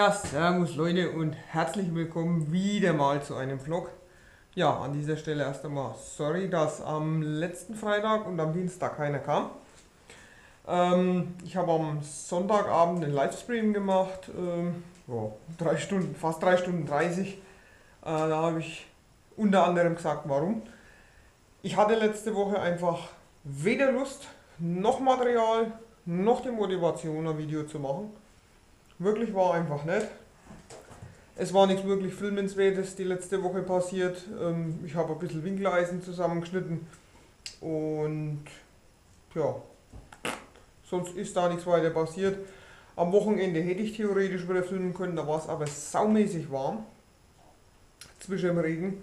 Ja, servus Leute und herzlich willkommen wieder mal zu einem Vlog. Ja, an dieser Stelle erst einmal sorry, dass am letzten Freitag und am Dienstag keiner kam. Ich habe am Sonntagabend einen Livestream gemacht, fast 3 Stunden 30. Da habe ich unter anderem gesagt, warum. Ich hatte letzte Woche einfach weder Lust, noch Material, noch die Motivation, ein Video zu machen. Wirklich war einfach nicht. Es war nichts wirklich Filmenswertes die letzte Woche passiert. Ich habe ein bisschen Winkeleisen zusammengeschnitten und ja, sonst ist da nichts weiter passiert. Am Wochenende hätte ich theoretisch wieder filmen können, da war es aber saumäßig warm. Zwischen dem Regen.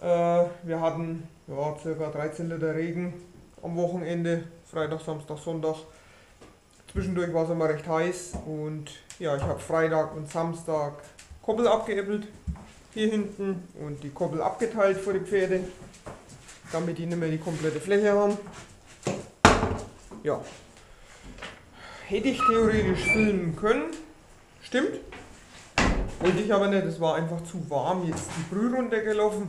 Wir hatten ja, ca. 13 Liter Regen am Wochenende, Freitag, Samstag, Sonntag. Zwischendurch war es immer recht heiß und ja, ich habe Freitag und Samstag Koppel abgeäppelt, hier hinten, und die Koppel abgeteilt vor die Pferde, damit die nicht mehr die komplette Fläche haben. Ja, hätte ich theoretisch filmen können, stimmt, wollte ich aber nicht, es war einfach zu warm, jetzt die Brühe runtergelaufen,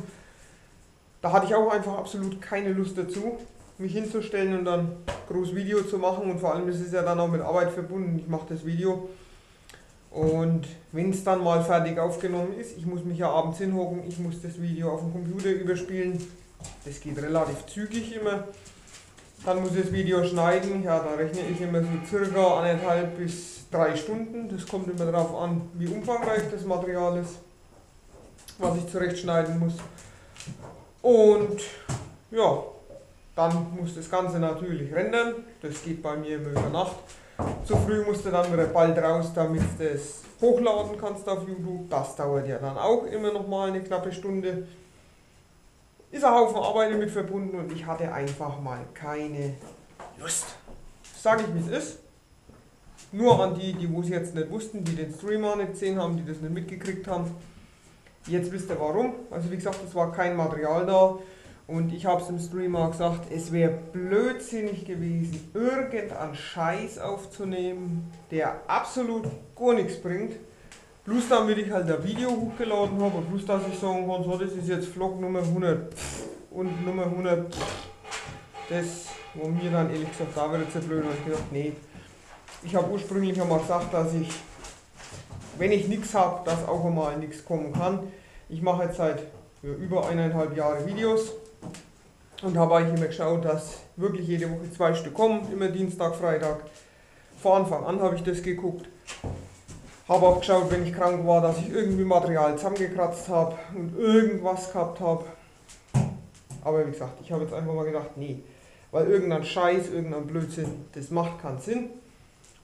da hatte ich auch einfach absolut keine Lust dazu, mich hinzustellen und dann groß Video zu machen, und vor allem ist es ja dann auch mit Arbeit verbunden. Ich mache das Video und wenn es dann mal fertig aufgenommen ist, ich muss mich ja abends hinhocken, ich muss das Video auf dem Computer überspielen, das geht relativ zügig immer, dann muss ich das Video schneiden, ja, da rechne ich immer so circa 1,5 bis 3 Stunden, das kommt immer darauf an, wie umfangreich das Material ist, was ich zurechtschneiden muss, und ja, dann muss das Ganze natürlich rendern, das geht bei mir immer über Nacht. Zu früh musst du dann wieder bald raus, damit du das hochladen kannst auf YouTube. Das dauert ja dann auch immer noch mal eine knappe Stunde. Ist ein Haufen Arbeit damit verbunden und ich hatte einfach mal keine Lust. Sag ich, wie es ist. Nur an die, die es jetzt nicht wussten, die den Streamer nicht gesehen haben, die das nicht mitgekriegt haben. Jetzt wisst ihr warum. Also wie gesagt, es war kein Material da. Und ich habe es im Stream auch gesagt, es wäre blödsinnig gewesen, irgendeinen Scheiß aufzunehmen, der absolut gar nichts bringt. Plus dann, wie ich halt ein Video hochgeladen habe, und plus, dass ich sagen kann, so, das ist jetzt Vlog Nummer 100 und Nummer 100. Das, wo mir dann ehrlich gesagt, da wäre zu blöd, und ich gedacht, nee. Ich habe ursprünglich einmal gesagt, dass ich, wenn ich nichts habe, dass auch einmal nichts kommen kann. Ich mache jetzt seit über 1,5 Jahre Videos. Und habe eigentlich immer geschaut, dass wirklich jede Woche 2 Stück kommen, immer Dienstag, Freitag. Vor Anfang an habe ich das geguckt. Habe auch geschaut, wenn ich krank war, dass ich irgendwie Material zusammengekratzt habe und irgendwas gehabt habe. Aber wie gesagt, ich habe jetzt einfach mal gedacht, nee. Weil irgendein Scheiß, irgendein Blödsinn, das macht keinen Sinn.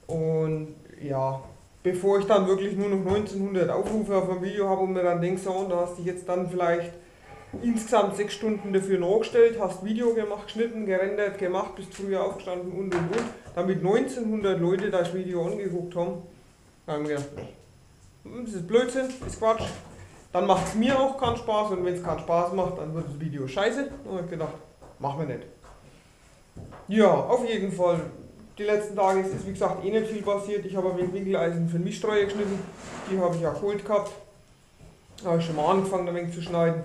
Und ja, bevor ich dann wirklich nur noch 1900 Aufrufe auf ein Video habe und mir dann denke, so, und da hast du dich jetzt dann vielleicht insgesamt 6 Stunden dafür nachgestellt, hast Video gemacht, geschnitten, gerendert, gemacht, bist früher aufgestanden und, damit 1900 Leute das Video angeguckt haben, dann haben wir gedacht, nee, das ist Blödsinn, das ist Quatsch, dann macht es mir auch keinen Spaß, und wenn es keinen Spaß macht, dann wird das Video scheiße, und ich habe gedacht, machen wir nicht. Ja, auf jeden Fall, die letzten Tage ist wie gesagt eh nicht viel passiert, ich habe ein Winkeleisen für Mischstreue geschnitten, die habe ich ja geholt gehabt, da habe ich schon mal angefangen ein wenig zu schneiden.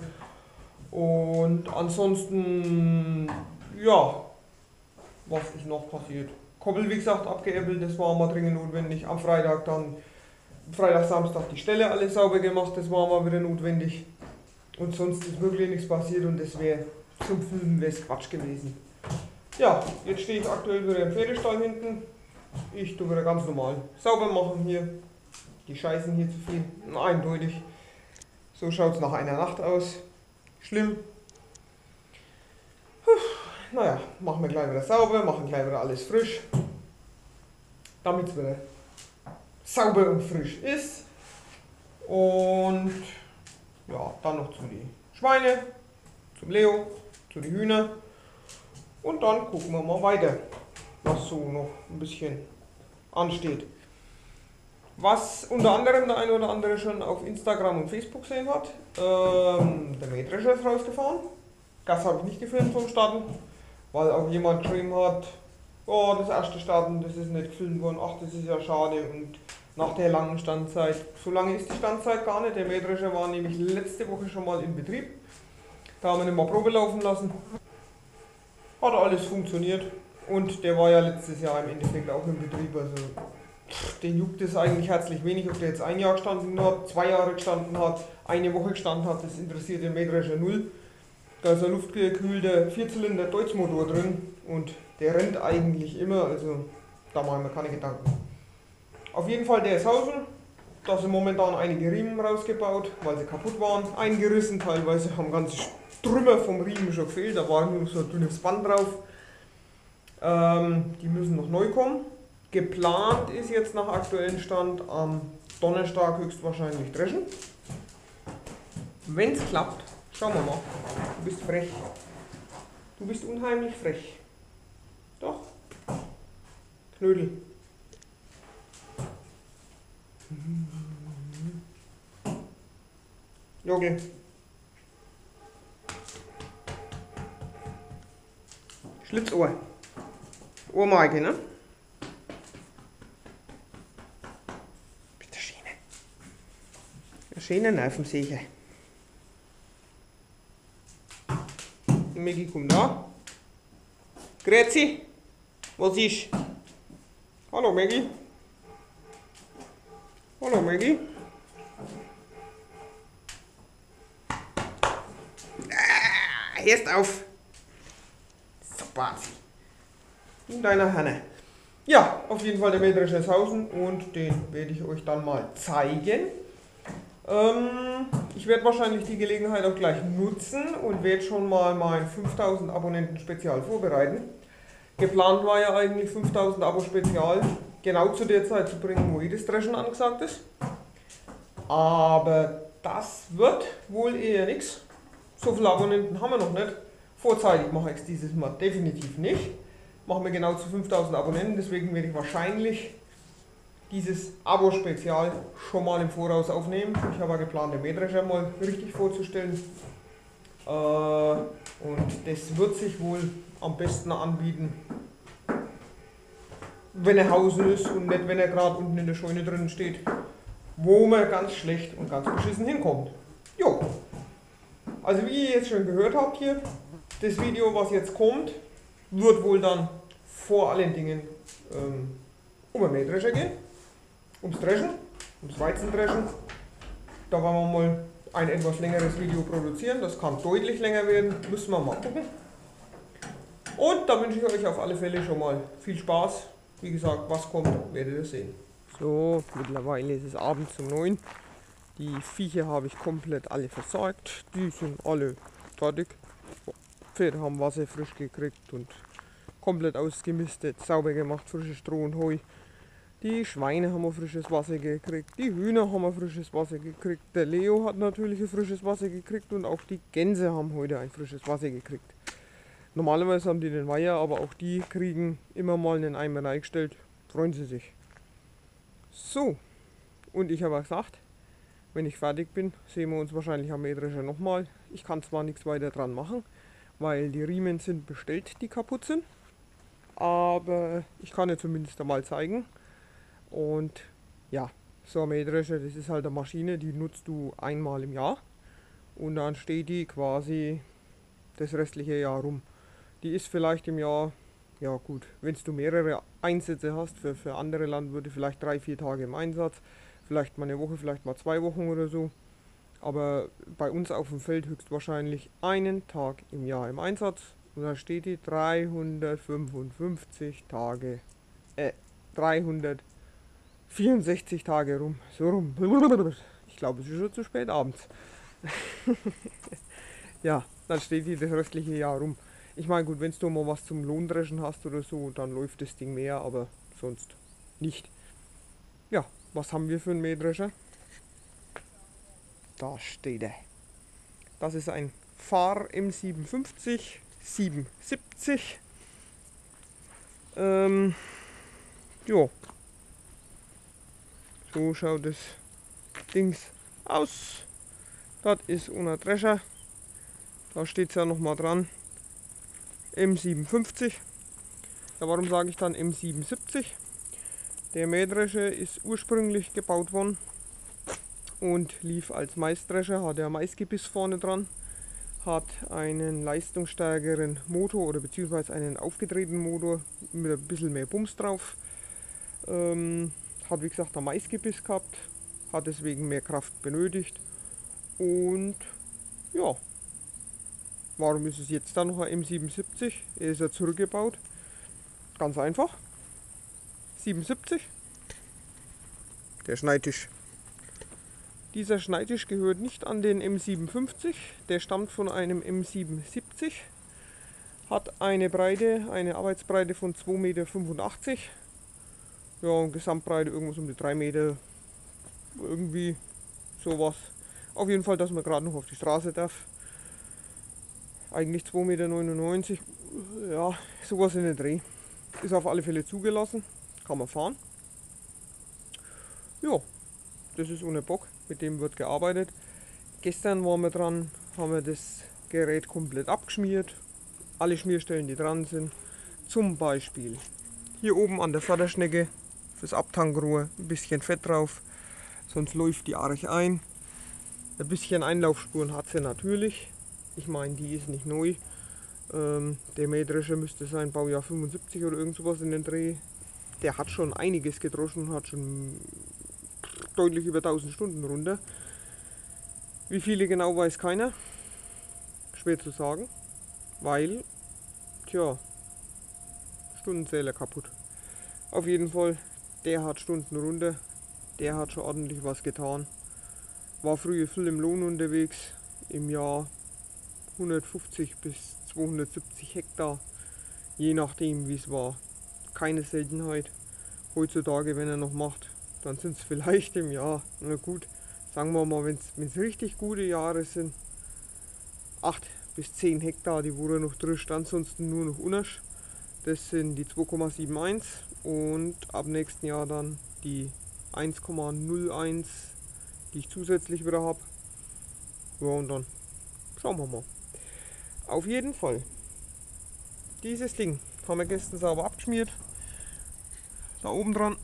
Und ansonsten, ja, was ist noch passiert? Koppel, wie gesagt, abgeäppelt, das war mal dringend notwendig. Am Freitag dann, Freitag, Samstag die Ställe alles sauber gemacht, das war mal wieder notwendig. Und sonst ist wirklich nichts passiert und das wäre zum Filmen Quatsch gewesen. Ja, jetzt stehe ich aktuell wieder im Pferdestall hinten. Ich tue wieder ganz normal sauber machen hier. Die scheißen hier zu viel, eindeutig. So schaut es nach einer Nacht aus. Schlimm. Puh, naja, machen wir gleich wieder sauber, machen gleich wieder alles frisch. Damit es wieder sauber und frisch ist. Und ja, dann noch zu den Schweinen, zum Leo, zu den Hühnern. Und dann gucken wir mal weiter, was so noch ein bisschen ansteht. Was unter anderem der eine oder andere schon auf Instagram und Facebook gesehen hat, der Mähdrescher ist rausgefahren. Das habe ich nicht gefilmt vom Starten, weil auch jemand geschrieben hat, oh, das erste Starten, das ist nicht gefilmt worden, ach, das ist ja schade und nach der langen Standzeit. So lange ist die Standzeit gar nicht. Der Mähdrescher war nämlich letzte Woche schon mal in Betrieb. Da haben wir ihn mal Probe laufen lassen. Hat alles funktioniert. Und der war ja letztes Jahr im Endeffekt auch im Betrieb. Also den juckt es eigentlich herzlich wenig, ob der jetzt ein Jahr gestanden hat, 2 Jahre gestanden hat, eine Woche gestanden hat. Das interessiert den Mähdrescher null. Da ist ein luftgekühlter 4-Zylinder Deutz Motor drin und der rennt eigentlich immer, also da machen wir keine Gedanken. Auf jeden Fall der ist Hausen, da sind momentan einige Riemen rausgebaut, weil sie kaputt waren, eingerissen, teilweise haben ganze Trümmer vom Riemen schon gefehlt, da war nur so ein dünnes Band drauf. Die müssen noch neu kommen. Geplant ist jetzt nach aktuellem Stand am Donnerstag höchstwahrscheinlich dreschen. Wenn es klappt, schauen wir mal. Du bist frech. Du bist unheimlich frech. Doch. Knödel. Jogi. Schlitzohr. Ohrmarke, ne? Bitte Schiene. Eine schöne Nervensäge. Megi, komm da. Grüezi. Was ist? Hallo Megi. Hallo Megi. Ah, erst auf. Super. In deiner Hanne. Ja, auf jeden Fall der Mähdrescher ist Hausen und den werde ich euch dann mal zeigen. Ich werde wahrscheinlich die Gelegenheit auch gleich nutzen und werde schon mal mein 5000 Abonnenten Spezial vorbereiten. Geplant war ja eigentlich 5000 Abo Spezial genau zu der Zeit zu bringen, wo jedes Dreschen angesagt ist. Aber das wird wohl eher nichts. So viele Abonnenten haben wir noch nicht. Vorzeitig mache ich es dieses Mal definitiv nicht. Machen wir genau zu 5000 Abonnenten, deswegen werde ich wahrscheinlich dieses Abo-Spezial schon mal im Voraus aufnehmen. Ich habe ja geplant, den Mähdrescher mal richtig vorzustellen. Und das wird sich wohl am besten anbieten, wenn er hausen ist und nicht, wenn er gerade unten in der Scheune drin steht, wo man ganz schlecht und ganz beschissen hinkommt. Jo. Also wie ihr jetzt schon gehört habt hier, das Video, was jetzt kommt, wird wohl dann vor allen Dingen um den Mähdrescher gehen. Ums Dreschen, ums Weizendreschen. Da wollen wir mal ein etwas längeres Video produzieren. Das kann deutlich länger werden. Müssen wir mal gucken. Und da wünsche ich euch auf alle Fälle schon mal viel Spaß. Wie gesagt, was kommt, werdet ihr sehen. So, mittlerweile ist es abends um 9. Die Viecher habe ich komplett alle versorgt. Die sind alle fertig. Pferde haben Wasser frisch gekriegt und komplett ausgemistet, sauber gemacht, frisches Stroh und Heu. Die Schweine haben wir frisches Wasser gekriegt, die Hühner haben wir frisches Wasser gekriegt, der Leo hat natürlich ein frisches Wasser gekriegt und auch die Gänse haben heute ein frisches Wasser gekriegt. Normalerweise haben die den Weiher, aber auch die kriegen immer mal einen Eimer reingestellt, freuen sie sich. So, und ich habe auch gesagt, wenn ich fertig bin, sehen wir uns wahrscheinlich am Mähdrescher nochmal. Ich kann zwar nichts weiter dran machen, weil die Riemen sind bestellt, die kaputt sind, aber ich kann ja zumindest einmal zeigen. Und ja, so ein Mähdrescher, das ist halt eine Maschine, die nutzt du einmal im Jahr und dann steht die quasi das restliche Jahr rum. Die ist vielleicht im Jahr, ja gut, wenn du mehrere Einsätze hast, für andere Landwirte vielleicht 3-4 Tage im Einsatz, vielleicht mal eine Woche, vielleicht mal 2 Wochen oder so, aber bei uns auf dem Feld höchstwahrscheinlich einen Tag im Jahr im Einsatz und dann steht die 364 Tage rum, so rum. Ich glaube, es ist schon zu spät abends. Ja, dann steht die das restliche Jahr rum. Ich meine, gut, wenn du mal was zum Lohndreschen hast oder so, dann läuft das Ding mehr, aber sonst nicht. Ja, was haben wir für einen Mähdrescher? Da steht er. Das ist ein Fahr M750/770. Jo. So schaut das Dings aus. Das ist unser Drescher. Da steht es ja nochmal dran. M750. Ja, warum sage ich dann M770? Der Mähdrescher ist ursprünglich gebaut worden und lief als Maisdrescher, hat ein Maisgebiss vorne dran, hat einen leistungsstärkeren Motor oder beziehungsweise einen aufgedrehten Motor mit ein bisschen mehr Bums drauf, hat wie gesagt ein Maisgebiss gehabt, hat deswegen mehr Kraft benötigt und ja, warum ist es jetzt dann noch ein M770? Er ist ja zurückgebaut, ganz einfach, 77, der Schneidtisch. Dieser Schneidtisch gehört nicht an den M750, der stammt von einem M770, hat eine Breite, eine Arbeitsbreite von 2,85 Meter, ja, und Gesamtbreite irgendwas um die 3 Meter, irgendwie sowas. Auf jeden Fall, dass man gerade noch auf die Straße darf. Eigentlich 2,99 Meter, ja, sowas in den Dreh. Ist auf alle Fälle zugelassen, kann man fahren. Ja, das ist ohne Bock, mit dem wird gearbeitet. Gestern waren wir dran, haben wir das Gerät komplett abgeschmiert. Alle Schmierstellen, die dran sind. Zum Beispiel hier oben an der Förderschnecke fürs Abtankrohr ein bisschen Fett drauf, sonst läuft die Arch ein. Ein bisschen Einlaufspuren hat sie natürlich. Ich meine, die ist nicht neu. Der Mähdrescher müsste sein Baujahr 75 oder irgend sowas in den Dreh. Der hat schon einiges gedroschen und hat schon deutlich über 1000 Stunden runter. Wie viele genau, weiß keiner. Schwer zu sagen, weil, tja, Stundenzähler kaputt. Auf jeden Fall, der hat Stunden runter, der hat schon ordentlich was getan. War früher viel im Lohn unterwegs, im Jahr 150 bis 270 Hektar, je nachdem wie es war. Keine Seltenheit. Heutzutage, wenn er noch macht, dann sind es vielleicht im Jahr, na gut, sagen wir mal, wenn es richtig gute Jahre sind, 8 bis 10 Hektar, die wo er noch drischt, ansonsten nur noch unersch. Das sind die 2,71 und ab nächsten Jahr dann die 1,01, die ich zusätzlich wieder habe. Ja, und dann schauen wir mal. Auf jeden Fall, dieses Ding haben wir gestern sauber abgeschmiert. Da oben dran.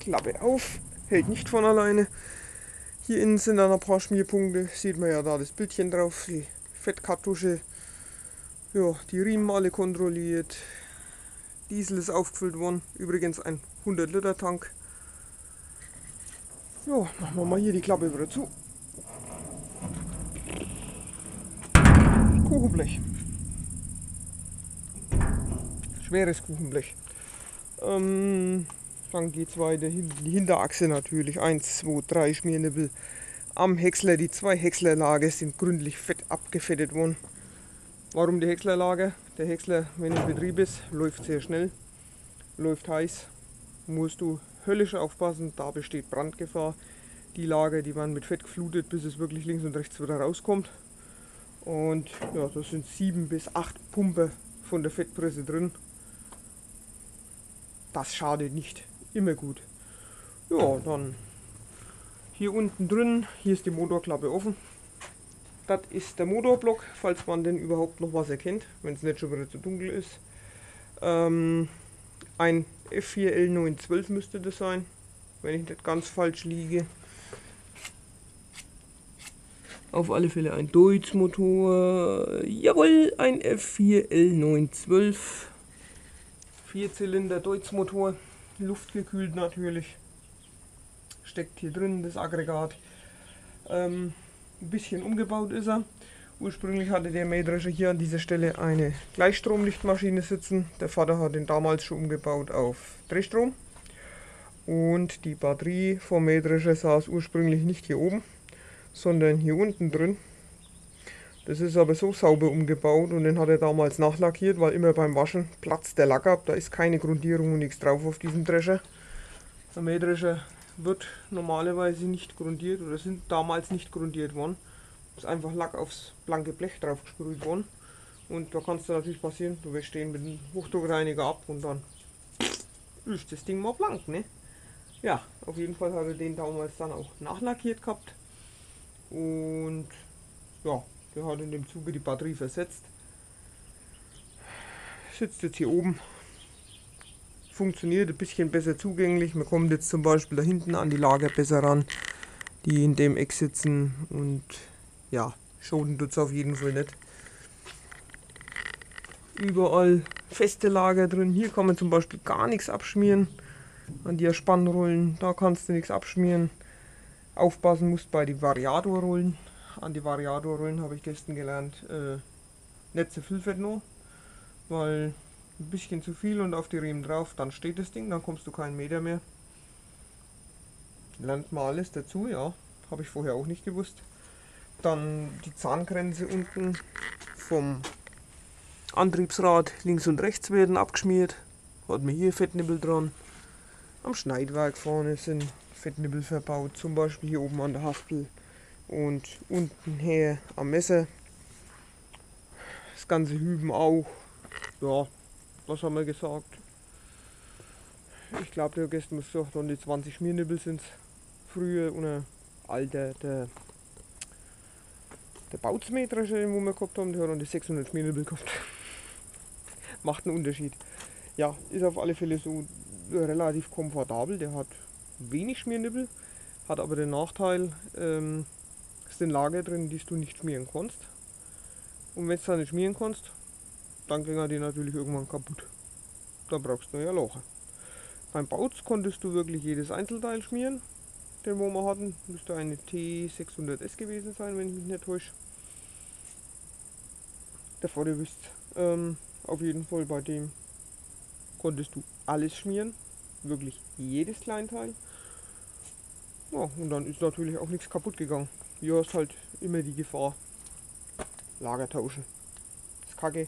Klappe auf, hält nicht von alleine. Hier innen sind dann ein paar Schmierpunkte, sieht man ja da das Bildchen drauf, die Fettkartusche, ja, die Riemen alle kontrolliert, Diesel ist aufgefüllt worden, übrigens ein 100 Liter Tank. Ja, machen wir mal hier die Klappe wieder zu. Kuchenblech. Schweres Kuchenblech. Dann geht es weiter, die Hinterachse natürlich, 1, 2, 3 Schmiernippel. Am Häcksler, die 2 Häckslerlager sind gründlich fett abgefettet worden. Warum die Häckslerlager? Der Häcksler, wenn er in Betrieb ist, läuft sehr schnell, läuft heiß, musst du höllisch aufpassen, da besteht Brandgefahr. Die Lager, die werden mit Fett geflutet, bis es wirklich links und rechts wieder rauskommt. Und ja, das sind 7 bis 8 Pumpe von der Fettpresse drin. Das schadet nicht, immer gut. Ja, dann hier unten drin, hier ist die Motorklappe offen. Das ist der Motorblock, falls man denn überhaupt noch was erkennt, wenn es nicht schon wieder zu dunkel ist. Ein F4L912 müsste das sein, wenn ich nicht ganz falsch liege. Auf alle Fälle ein Deutz Motor, jawohl, ein F4L912. 4-Zylinder Deutz Motor, luftgekühlt natürlich, steckt hier drin das Aggregat. Ein bisschen umgebaut ist er. Ursprünglich hatte der Mähdrescher hier an dieser Stelle eine Gleichstromlichtmaschine sitzen. Der Vater hat ihn damals schon umgebaut auf Drehstrom. Und die Batterie vom Mähdrescher saß ursprünglich nicht hier oben, sondern hier unten drin. Das ist aber so sauber umgebaut und den hat er damals nachlackiert, weil immer beim Waschen platzt der Lack ab. Da ist keine Grundierung und nichts drauf auf diesem Drescher. Der Mähdrescher wird normalerweise nicht grundiert oder sind damals nicht grundiert worden. Ist einfach Lack aufs blanke Blech drauf gesprüht worden. Und da kann es dann natürlich passieren, du wäschst den mit dem Hochdruckreiniger ab und dann ist das Ding mal blank, ne? Ja, auf jeden Fall hat er den damals dann auch nachlackiert gehabt. Und ja, der hat in dem Zuge die Batterie versetzt. sitzt jetzt hier oben, funktioniert ein bisschen besser zugänglich. Man kommt jetzt zum Beispiel da hinten an die Lager besser ran, die in dem Eck sitzen, und ja, schonen tut es auf jeden Fall nicht. Überall feste Lager drin, hier kann man zum Beispiel gar nichts abschmieren, an die Spannrollen, da kannst du nichts abschmieren. Aufpassen musst bei den Variatorrollen, an die Variatorrollen habe ich gestern gelernt, nicht zu viel Fett nur, weil ein bisschen zu viel und auf die Riemen drauf, dann steht das Ding, dann kommst du keinen Meter mehr. Lernt mal alles dazu, ja, habe ich vorher auch nicht gewusst. Dann die Zahngrenze unten vom Antriebsrad links und rechts werden abgeschmiert, hat man hier Fettnippel dran. Am Schneidwerk vorne sind Fettnippel verbaut, zum Beispiel hier oben an der Haspel und unten her am Messer. Das ganze Hüben auch. Ja, was haben wir gesagt? Ich glaube, der gestern muss gesagt, um die 20 Schmiernippel sind es. Früher unter alter der Bautzmetrische, den wir gehabt haben, der hat um die 600 Schmiernippel gehabt. Macht einen Unterschied. Ja, ist auf alle Fälle so relativ komfortabel. Der hat wenig Schmiernippel, hat aber den Nachteil, es sind Lager drin, die du nicht schmieren kannst. Und wenn du es nicht schmieren kannst, dann ging er die natürlich irgendwann kaputt. Da brauchst du neue Locher. Beim Bautz konntest du wirklich jedes Einzelteil schmieren, den wir hatten. Müsste eine T600S gewesen sein, wenn ich mich nicht täusche. Davor ihr wisst, auf jeden Fall bei dem konntest du alles schmieren, wirklich jedes Kleinteil. Ja, und dann ist natürlich auch nichts kaputt gegangen. Hier hast halt immer die Gefahr, Lager tauschen. Ist kacke,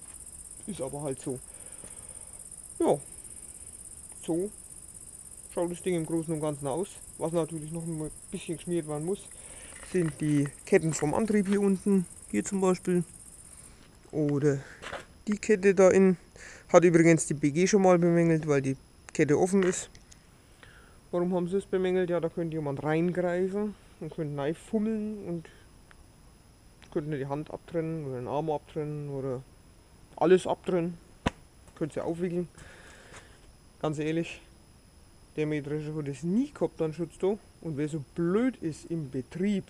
ist aber halt so. Ja, so schaut das Ding im Großen und Ganzen aus. Was natürlich noch ein bisschen geschmiert werden muss, sind die Ketten vom Antrieb hier unten. Hier zum Beispiel. Oder die Kette da innen. Hat übrigens die BG schon mal bemängelt, weil die Kette offen ist. Warum haben sie es bemängelt? Ja, da könnte jemand reingreifen und könnte reinfummeln und könnten die Hand abtrennen oder den Arm abtrennen oder alles abtrennen. Könnt ihr aufwickeln. Ganz ehrlich, der metrische hat es nie gehabt, dann schützt du. Und wer so blöd ist im Betrieb,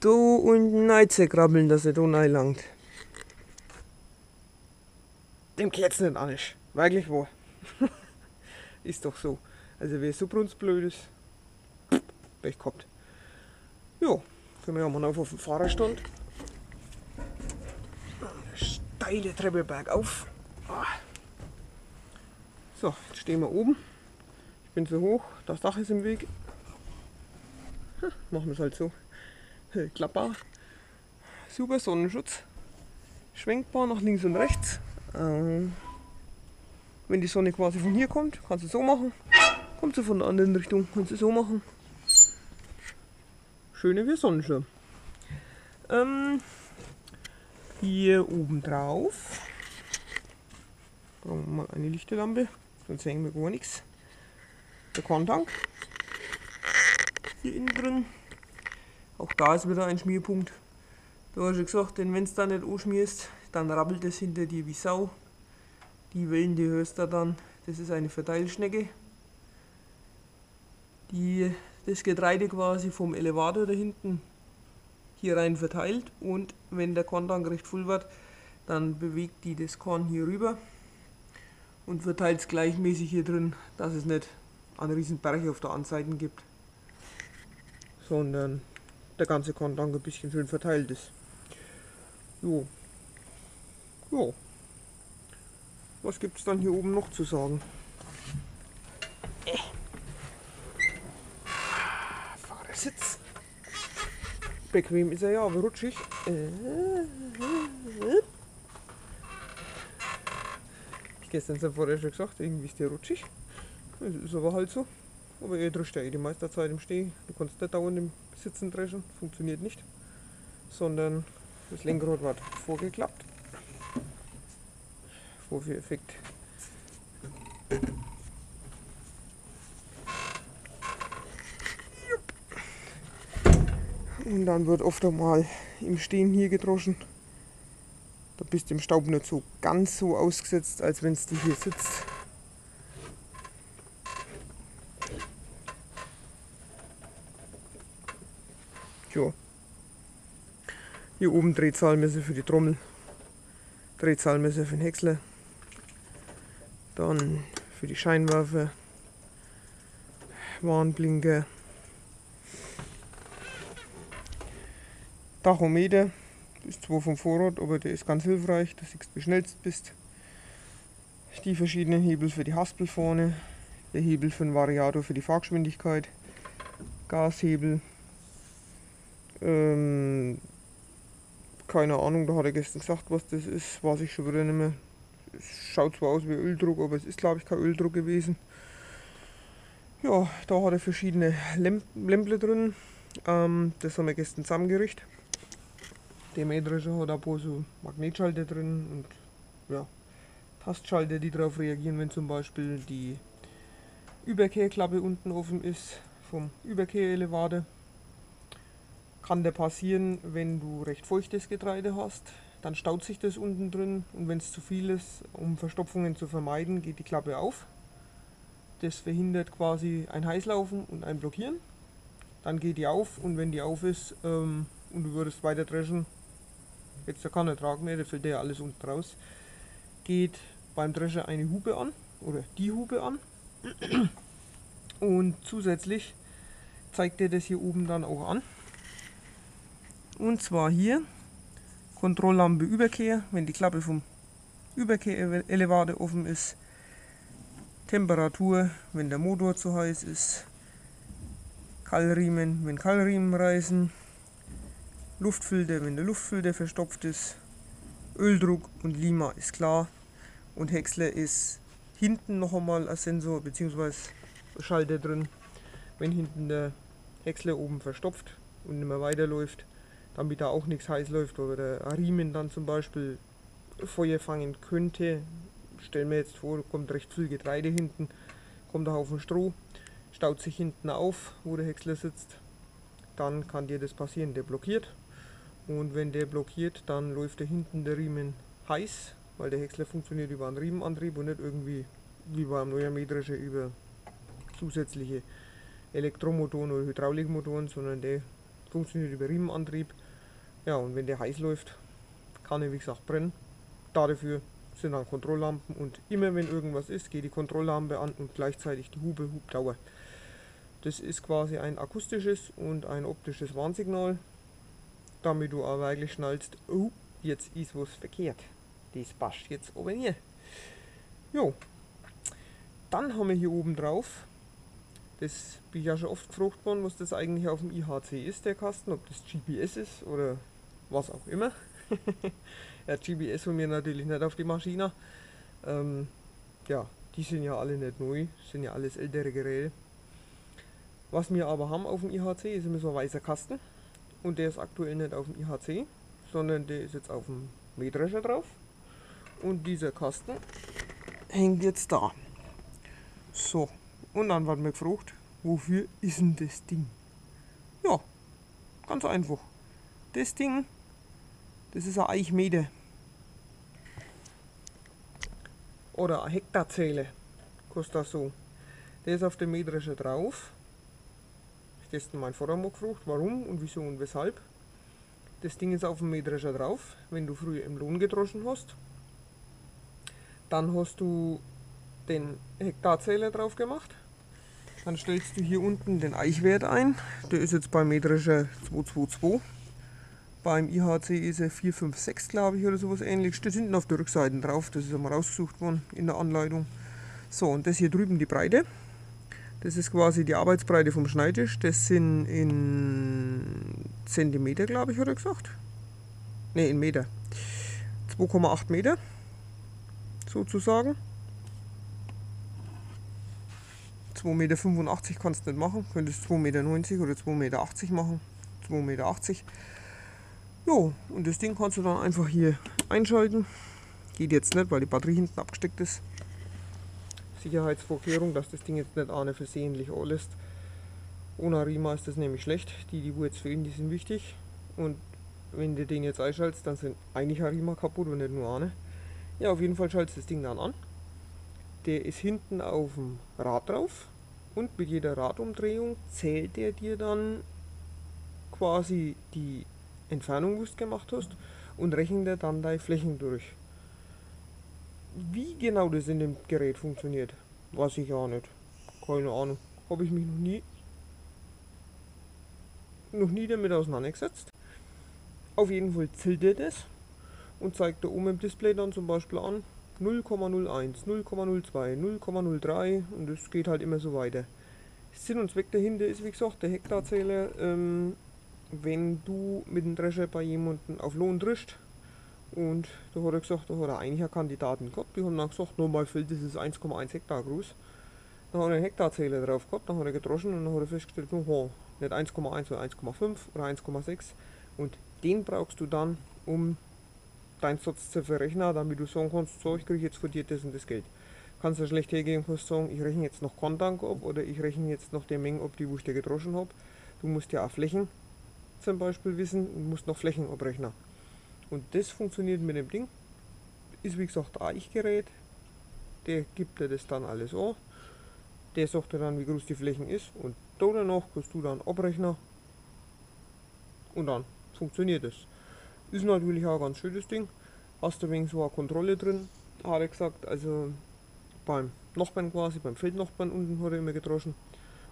du und Neize krabbeln, dass er da reinlangt. Dem geht's nicht an, ist wirklich wahr. Ist doch so. Also wer so brunstblöd ist, Pech gehabt. Jo. Können wir ja mal auf den Fahrerstand. Steile Treppe bergauf. So, jetzt stehen wir oben. Ich bin zu hoch, das Dach ist im Weg. Machen wir es halt so. Klappbar. Super Sonnenschutz. Schwenkbar nach links und rechts. Wenn die Sonne quasi von hier kommt, kannst du es so machen. Kommt sie von der anderen Richtung, kannst du es so machen. Schöne wie Sonnenschirm. Hier oben drauf brauchen wir mal eine Lichterlampe, sonst sehen wir gar nichts. Der Korntank hier innen drin. Auch da ist wieder ein Schmierpunkt. Da hast du gesagt, denn wenn es da nicht anschmierst, dann rabbelt es hinter dir wie Sau. Die Wellen, die hörst du dann. Das ist eine Verteilschnecke. Die das Getreide quasi vom Elevator da hinten hier rein verteilt, und wenn der Korn dann recht voll wird, dann bewegt die das Korn hier rüber und verteilt es gleichmäßig hier drin, dass es nicht einen riesen Berg auf der Anseiten gibt, sondern der ganze Korn dann ein bisschen schön verteilt ist. Jo. Jo. Was gibt es dann hier oben noch zu sagen? Sitz. Bequem ist er ja, aber rutschig. Ich gestern vorher schon gesagt, irgendwie ist der rutschig. Das ist aber halt so. Aber ihr drescht ja die meiste Zeit im Stehen. Du kannst nicht dauernd im Sitzen dreschen, funktioniert nicht. Sondern das Lenkrad wird vorgeklappt. Vorführeffekt. Und dann wird oft einmal im Stehen hier gedroschen. Da bist du dem Staub nicht so ganz so ausgesetzt, als wenn es die hier sitzt. Jo. Hier oben Drehzahlmesser für die Trommel, Drehzahlmesser für den Häcksler, dann für die Scheinwerfer, Warnblinker, Tachometer, das ist zwar vom Vorrat, aber der ist ganz hilfreich, dass du siehst, wie schnell du bist. Die verschiedenen Hebel für die Haspel vorne, der Hebel für den Variator für die Fahrgeschwindigkeit, Gashebel, keine Ahnung, da hat er gestern gesagt, was das ist, weiß ich schon wieder nicht mehr. Es schaut zwar aus wie Öldruck, aber es ist, glaube ich, kein Öldruck gewesen. Ja, da hat er verschiedene Lämple drin. Das haben wir gestern zusammengerichtet. Der metrische hat auch so Magnetschalter drin und ja, Tastschalter, die darauf reagieren, wenn zum Beispiel die Überkehrklappe unten offen ist vom Überkehrelevator. Kann der passieren, wenn du recht feuchtes Getreide hast, dann staut sich das unten drin und wenn es zu viel ist, um Verstopfungen zu vermeiden, geht die Klappe auf. Das verhindert quasi ein Heißlaufen und ein Blockieren. Dann geht die auf und wenn die auf ist und du würdest weiter dreschen, jetzt da kann er tragen mehr, da fällt ja alles unten raus, geht beim Drescher eine Hupe an oder die Hupe an und zusätzlich zeigt er das hier oben dann auch an. Und zwar hier Kontrolllampe Überkehr, wenn die Klappe vom Überkehrelevator offen ist, Temperatur, wenn der Motor zu heiß ist, Keilriemen, wenn Keilriemen reißen, Luftfilter, wenn der Luftfilter verstopft ist, Öldruck und Lima ist klar und Häcksler ist hinten noch einmal ein Sensor bzw. Schalter drin, wenn hinten der Häcksler oben verstopft und nicht mehr weiterläuft, damit da auch nichts heiß läuft oder der Riemen dann zum Beispiel Feuer fangen könnte. Stellen wir jetzt vor, kommt recht viel Getreide hinten, kommt ein Haufen Stroh, staut sich hinten auf, wo der Häcksler sitzt, dann kann dir das passieren, der blockiert. Und wenn der blockiert, dann läuft der hinten der Riemen heiß, weil der Häcksler funktioniert über einen Riemenantrieb und nicht irgendwie wie beim neuen metrische über zusätzliche Elektromotoren oder Hydraulikmotoren, sondern der funktioniert über Riemenantrieb. Ja, und wenn der heiß läuft, kann er wie gesagt brennen. Dafür sind dann Kontrolllampen und immer wenn irgendwas ist, geht die Kontrolllampe an und gleichzeitig die Hupe, Hubdauer. Das ist quasi ein akustisches und ein optisches Warnsignal, damit du aber eigentlich schnallst, oh, jetzt ist was verkehrt. Das passt jetzt oben hier. Jo. Dann haben wir hier oben drauf, das bin ich ja schon oft gefragt worden, was das eigentlich auf dem IHC ist, der Kasten, ob das GPS ist oder was auch immer. Ja, GPS von mir natürlich nicht auf die Maschine. Ja, die sind ja alle nicht neu, sind ja alles ältere Geräte. Was wir aber haben auf dem IHC ist immer so ein weißer Kasten und der ist aktuell nicht auf dem IHC, sondern der ist jetzt auf dem Mähdrescher drauf und dieser Kasten hängt jetzt da. So, und dann werden wir gefragt, wofür ist denn das Ding? Ja, ganz einfach. Das Ding, das ist ein Eichmeter oder ein Hektarzähler, kostet das so. Der ist auf dem Mähdrescher drauf. Ich habe gestern meinen Vordermann gefragt, warum und wieso und weshalb. Das Ding ist auf dem Mähdrescher drauf. Wenn du früher im Lohn gedroschen hast, dann hast du den Hektarzähler drauf gemacht. Dann stellst du hier unten den Eichwert ein. Der ist jetzt beim Mähdrescher 222. Beim IHC ist er 456, glaube ich, oder sowas ähnliches. Das sind hinten auf der Rückseite drauf, das ist einmal rausgesucht worden in der Anleitung. So, und das hier drüben die Breite. Das ist quasi die Arbeitsbreite vom Schneidtisch. Das sind in Zentimeter, glaube ich, hat er gesagt. Ne, in Meter. 2,8 Meter, sozusagen. 2,85 Meter kannst du nicht machen. Könntest 2,90 Meter oder 2,80 Meter machen. 2,80 Meter. Jo, und das Ding kannst du dann einfach hier einschalten. Geht jetzt nicht, weil die Batterie hinten abgesteckt ist. Sicherheitsvorkehrung, dass das Ding jetzt nicht eine versehentlich anlässt. Ohne Riemen ist das nämlich schlecht. Die, die wo jetzt fehlen, die sind wichtig. Und wenn du den jetzt einschaltest, dann sind eigentlich halt immer kaputt und nicht nur eine. Ja, auf jeden Fall schaltest du das Ding dann an. Der ist hinten auf dem Rad drauf und mit jeder Radumdrehung zählt der dir dann quasi die Entfernung, wo du es gemacht hast, und rechnet er dann deine Flächen durch. Wie genau das in dem Gerät funktioniert, weiß ich auch nicht. Keine Ahnung. Habe ich mich noch nie damit auseinandergesetzt. Auf jeden Fall zählt er das und zeigt da oben im Display dann zum Beispiel an 0,01, 0,02, 0,03 und es geht halt immer so weiter. Sinn und Zweck dahinter ist, wie gesagt, der Hektarzähler. Wenn du mit dem Drescher bei jemandem auf Lohn drischst und da hat er gesagt, da hat er eigentlich einen Kandidaten gehabt, die haben dann gesagt, nochmal fällt das ist 1,1 Hektar groß. Dann hat er einen Hektarzähler drauf gehabt, dann hat er gedroschen und dann hat er festgestellt, oh, nicht 1,1 sondern 1,5 oder 1,6 und den brauchst du dann, um deinen Satz zu verrechnen, damit du sagen kannst, so ich kriege jetzt von dir das und das Geld. Kannst du schlecht hergehen und sagen, ich rechne jetzt noch Kontank ab oder ich rechne jetzt noch die Menge ab, die wo ich dir gedroschen habe. Du musst ja auch Flächen zum Beispiel wissen und musst noch Flächen abrechnen. Und das funktioniert mit dem Ding. Ist wie gesagt ein Eichgerät. Der gibt dir das dann alles an. Der sagt dir dann, wie groß die Flächen ist. Und danach kannst du dann abrechnen. Und dann funktioniert das. Ist natürlich auch ein ganz schönes Ding. Hast du wegen so eine Kontrolle drin. Hat er gesagt, also beim Nachbarn quasi, beim Feldnachbarn unten hat er immer gedroschen.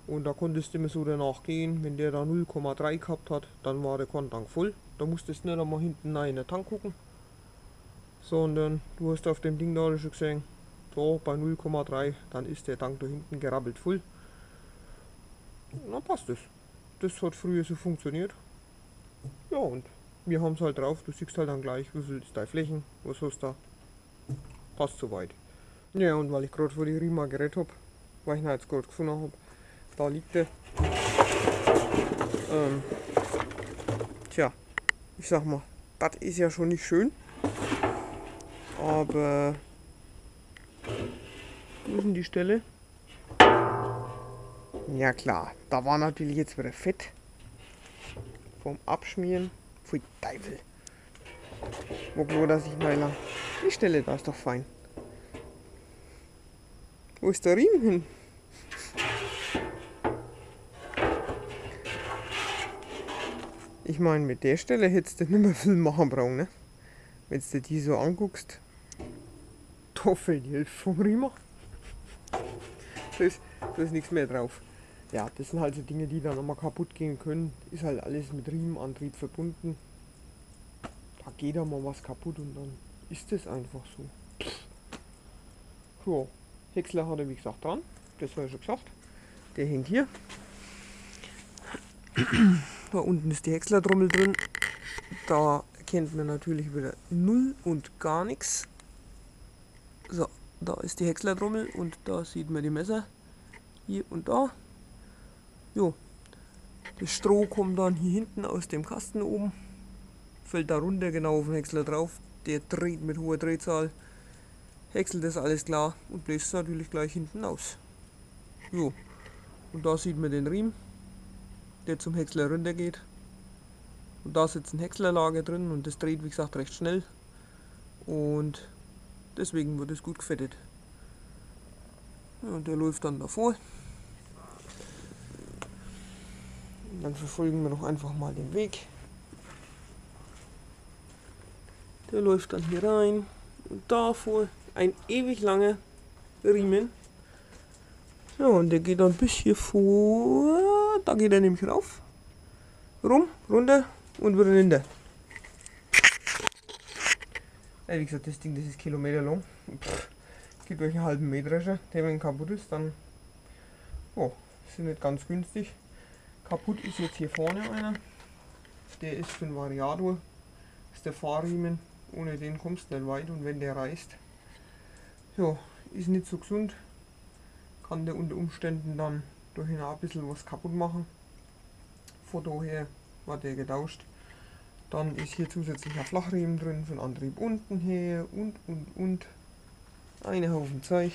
Und da konntest du immer so danach gehen, wenn der da 0,3 gehabt hat, dann war der Kontank voll. Da musstest du nicht einmal hinten rein in den Tank gucken, sondern du hast auf dem Ding da schon gesehen, so bei 0,3, dann ist der Tank da hinten gerabbelt voll. Und dann passt es. Das hat früher so funktioniert. Ja, und wir haben es halt drauf, du siehst halt dann gleich, wie viel ist deine Flächen, was hast du da. Passt soweit. Ja, und weil ich gerade vor die Rima geredet habe, weil ich ihn jetzt gerade gefunden habe, da liegt er. Tja, ich sag mal, das ist ja schon nicht schön. Aber wo ist denn die Stelle? Ja klar, da war natürlich jetzt wieder Fett vom Abschmieren. Pfui Teufel. Wo bloß, dass ich mal lang. Die Stelle da ist doch fein. Wo ist der Riemen hin? Ich meine, mit der Stelle hättest du nicht mehr viel machen brauchen, ne? Wenn du die so anguckst, da fällt die Hälfte vom Riemen. Da ist nichts mehr drauf. Ja, das sind halt so Dinge, die dann nochmal kaputt gehen können. Ist halt alles mit Riemenantrieb verbunden. Da geht da mal was kaputt und dann ist das einfach so. Ja, Häcksler hat er wie gesagt dran. Das habe ich schon gesagt. Der hängt hier. Da unten ist die Häckslertrommel drin, da erkennt man natürlich wieder null und gar nichts. So, da ist die Häckslertrommel und da sieht man die Messer, hier und da. Jo, das Stroh kommt dann hier hinten aus dem Kasten oben, fällt da runter genau auf den Häcksler drauf, der dreht mit hoher Drehzahl, häckselt das alles klar und bläst es natürlich gleich hinten aus. Jo, und da sieht man den Riemen, der zum Häcksler runter geht. Und da sitzt ein Häckslerlager drin und das dreht wie gesagt recht schnell und deswegen wird es gut gefettet. Ja, und der läuft dann davor. Und dann verfolgen wir noch einfach mal den Weg. Der läuft dann hier rein und davor ein ewig langer Riemen. Ja, und der geht dann bis hier vor. Da geht er nämlich rauf, rum, runter und wieder hinter. Ja, wie gesagt, das Ding, das ist Kilometer lang. Gibt euch einen halben Mähdrescher, der wenn kaputt ist, dann oh, sind nicht ganz günstig. Kaputt ist jetzt hier vorne einer. Der ist für den Variator. Ist der Fahrriemen. Ohne den kommst du nicht weit und wenn der reißt, ja, ist nicht so gesund. Kann der unter Umständen dann noch ein bisschen was kaputt machen. Von daher war der getauscht. Dann ist hier zusätzlich ein Flachriemen drin für den Antrieb unten her und. Ein Haufen Zeug.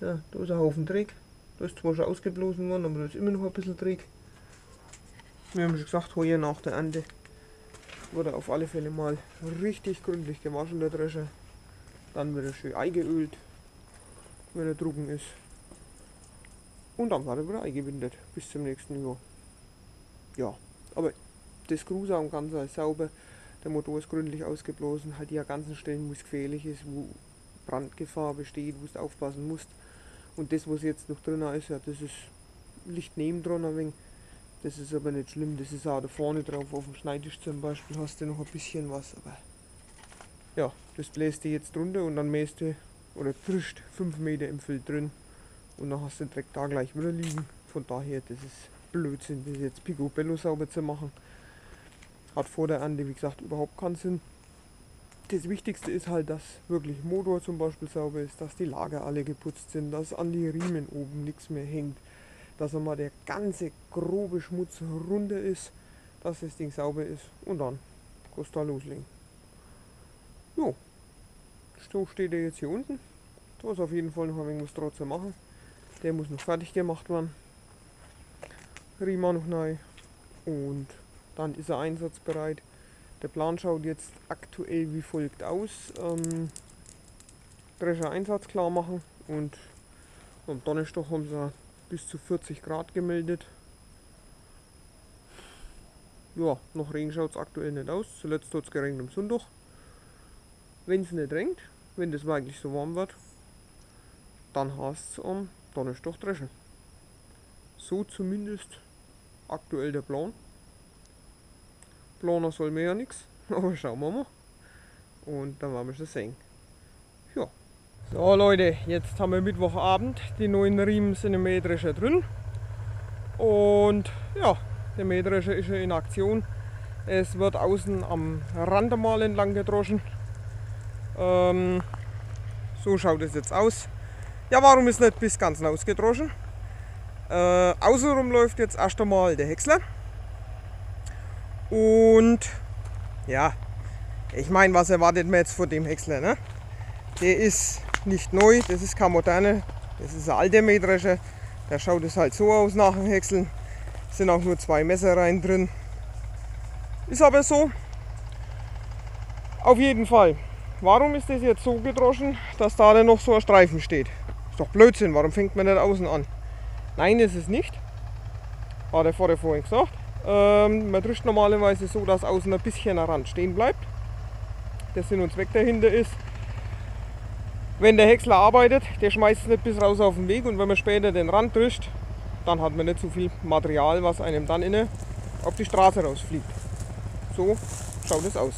Ja, da ist ein Haufen Dreck. Da ist zwar schon ausgeblasen worden, aber da ist immer noch ein bisschen Dreck. Wir haben schon gesagt, heuer nach der Ernte wurde auf alle Fälle mal richtig gründlich gewaschen, der Drescher. Dann wird er schön eingeölt, wenn er trocken ist. Und dann hat er wieder eingewindet bis zum nächsten Jahr. Ja, aber das Grusaum ganz sauber, der Motor ist gründlich ausgeblasen, halt die ganzen Stellen, wo es gefährlich ist, wo Brandgefahr besteht, wo du aufpassen musst. Und das, was jetzt noch drin ist, ja, das ist Licht nebendran ein wenig. Das ist aber nicht schlimm, das ist auch da vorne drauf, auf dem Schneidtisch zum Beispiel, hast du noch ein bisschen was, aber ja, das bläst du jetzt runter und dann mäst du oder frischt 5 Meter im Feld drin und dann hast du den Dreck da gleich wieder liegen. Von daher, das ist Blödsinn, das jetzt picobello sauber zu machen. Hat vor der Ernte, wie gesagt, überhaupt keinen Sinn. Das Wichtigste ist halt, dass wirklich Motor zum Beispiel sauber ist, dass die Lager alle geputzt sind, dass an die Riemen oben nichts mehr hängt, dass nochmal der ganze grobe Schmutz runter ist, dass das Ding sauber ist und dann kannst du da loslegen. Jo, so steht er jetzt hier unten. Da ist auf jeden Fall noch ein wenig was drauf zu machen. Der muss noch fertig gemacht werden. Riemen noch neu und dann ist er einsatzbereit. Der Plan schaut jetzt aktuell wie folgt aus. Drescher Einsatz klar machen und am Donnerstag haben sie bis zu 40 Grad gemeldet. Ja, noch Regen schaut es aktuell nicht aus. Zuletzt hat es geregnet am Sonntag. Wenn es nicht regnet, wenn das wirklich so warm wird, dann heißt es am Donnerstag dreschen. So zumindest aktuell der Plan. Planer soll mir ja nichts, aber schauen wir mal. Und dann werden wir das sehen. Ja. So Leute, jetzt haben wir Mittwochabend, die neuen Riemen sind im Mähdrescher drin. Und ja, der Mähdrescher ist ja in Aktion. Es wird außen am Rand mal entlang gedroschen. So schaut es jetzt aus. Ja, warum ist nicht bis ganz ausgedroschen? Außenrum läuft jetzt erst einmal der Häcksler. Und ja, ich meine, was erwartet man jetzt von dem Häcksler, ne? Der ist nicht neu, das ist kein moderner, das ist ein alter Mähdrescher. Da schaut es halt so aus nach dem Häckseln. Es sind auch nur 2 Messer rein drin. Ist aber so. Auf jeden Fall. Warum ist das jetzt so gedroschen, dass da noch so ein Streifen steht? Ist doch Blödsinn, warum fängt man nicht außen an? Nein, ist es nicht. Hat er vorhin gesagt. Man drischt normalerweise so, dass außen ein bisschen am Rand stehen bleibt. Der Sinn und Zweck dahinter ist, wenn der Häcksler arbeitet, der schmeißt es nicht bis raus auf den Weg und wenn man später den Rand drischt, dann hat man nicht so viel Material, was einem dann inne auf die Straße rausfliegt. So schaut es aus.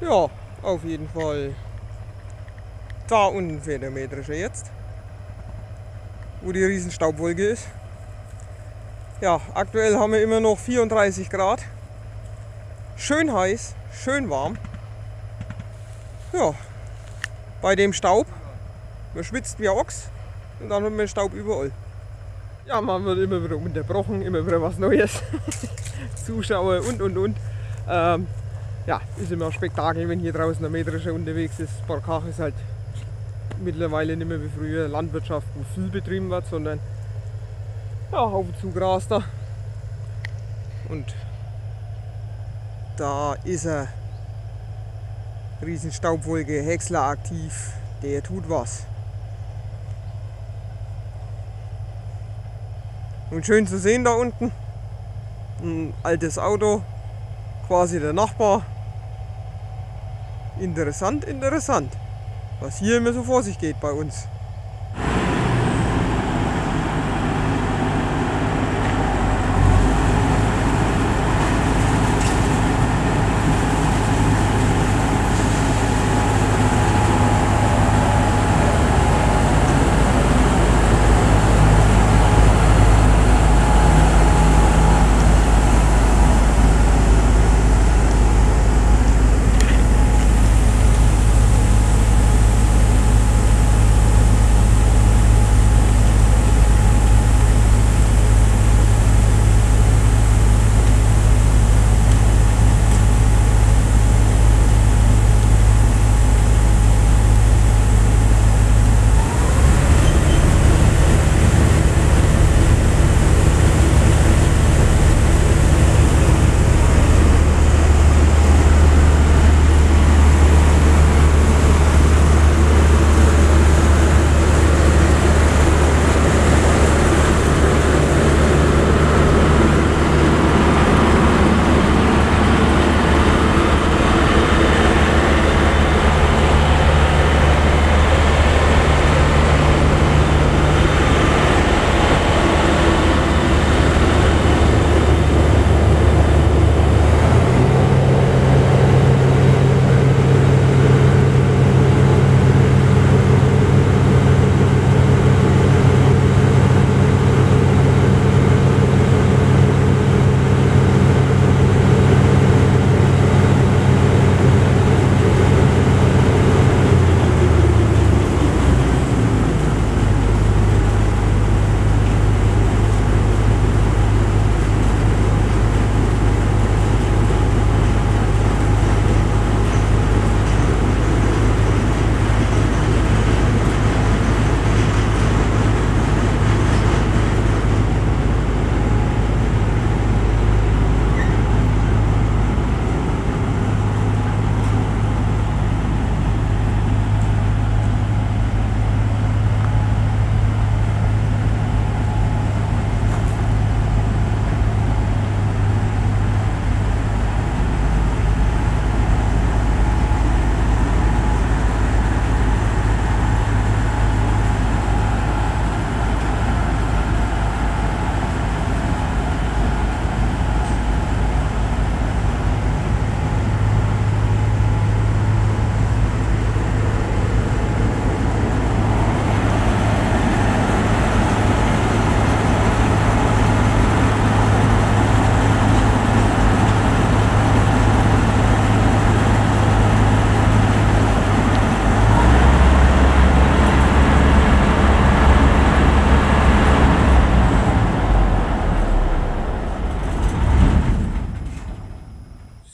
Ja, auf jeden Fall. Da unten fährt der Mähdrescher jetzt, wo die riesen Staubwolke ist. Ja, aktuell haben wir immer noch 34 Grad. Schön heiß, schön warm. Ja, bei dem Staub, man schwitzt wie ein Ochs und dann haben wir Staub überall. Ja, man wird immer wieder unterbrochen, immer wieder was Neues. Zuschauer und. Ja, ist immer ein Spektakel, wenn hier draußen ein Mähdrescher unterwegs ist. Parkach ist halt mittlerweile nicht mehr wie früher Landwirtschaft, wo viel betrieben wird, sondern ja, Haufen Zugras da. Und da ist er. Riesen Staubwolke, Häcksler aktiv, der tut was. Und schön zu sehen da unten. Ein altes Auto, quasi der Nachbar. Interessant, interessant. Was hier immer so vor sich geht bei uns.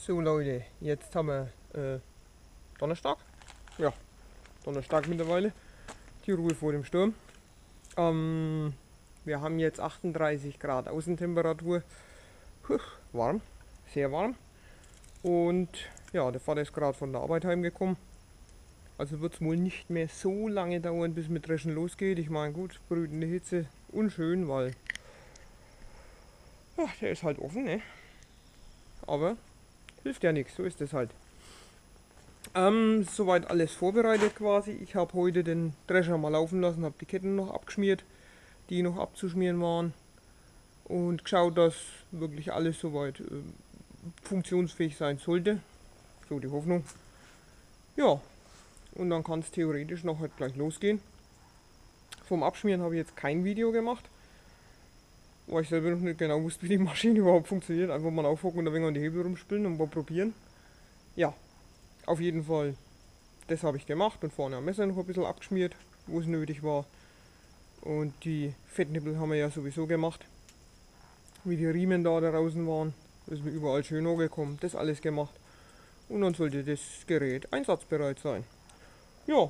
So Leute, jetzt haben wir Donnerstag. Ja, Donnerstag mittlerweile. Die Ruhe vor dem Sturm. Wir haben jetzt 38 Grad Außentemperatur. Puh, warm, sehr warm. Und ja, der Vater ist gerade von der Arbeit heimgekommen. Also wird es wohl nicht mehr so lange dauern, bis mit Dreschen losgeht. Ich meine, gut, brütende Hitze, unschön, weil ja, der ist halt offen, ne? Aber hilft ja nichts, so ist es halt. Soweit alles vorbereitet quasi. Ich habe heute den Drescher mal laufen lassen, habe die Ketten noch abgeschmiert, die noch abzuschmieren waren. Und geschaut, dass wirklich alles soweit funktionsfähig sein sollte. So die Hoffnung. Ja, und dann kann es theoretisch noch heute gleich losgehen. Vom Abschmieren habe ich jetzt kein Video gemacht, weil ich selber noch nicht genau wusste, wie die Maschine überhaupt funktioniert. Einfach mal aufhocken und ein wenig an die Hebel rumspielen und mal probieren. Ja, auf jeden Fall, das habe ich gemacht und vorne am Messer noch ein bisschen abgeschmiert, wo es nötig war. Und die Fettnippel haben wir ja sowieso gemacht. Wie die Riemen da draußen waren, ist mir überall schön angekommen. Das alles gemacht. Und dann sollte das Gerät einsatzbereit sein. Ja,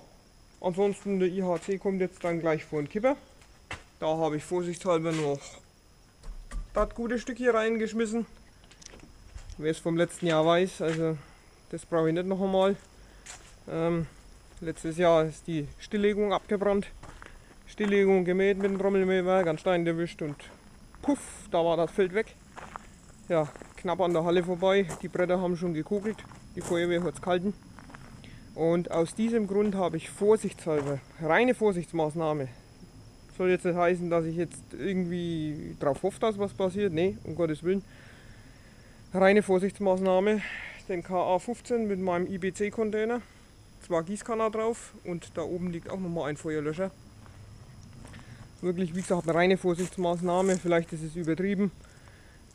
ansonsten der IHC kommt jetzt dann gleich vor den Kipper. Da habe ich vorsichtshalber noch das gute Stück hier reingeschmissen. Wer es vom letzten Jahr weiß, also das brauche ich nicht noch einmal. Letztes Jahr ist die Stilllegung abgebrannt. Stilllegung gemäht mit dem Trommelmäher, ganz Stein erwischt und puff, da war das Feld weg. Ja, knapp an der Halle vorbei, die Bretter haben schon gekugelt, die Feuerwehr hat es gehalten. Und aus diesem Grund habe ich vorsichtshalber, reine Vorsichtsmaßnahme, soll jetzt nicht heißen, dass ich jetzt irgendwie darauf hoffe, dass was passiert, nee, um Gottes Willen. Reine Vorsichtsmaßnahme, den KA15 mit meinem IBC-Container, 2 Gießkanner drauf und da oben liegt auch nochmal ein Feuerlöscher. Wirklich, wie gesagt, eine reine Vorsichtsmaßnahme, vielleicht ist es übertrieben.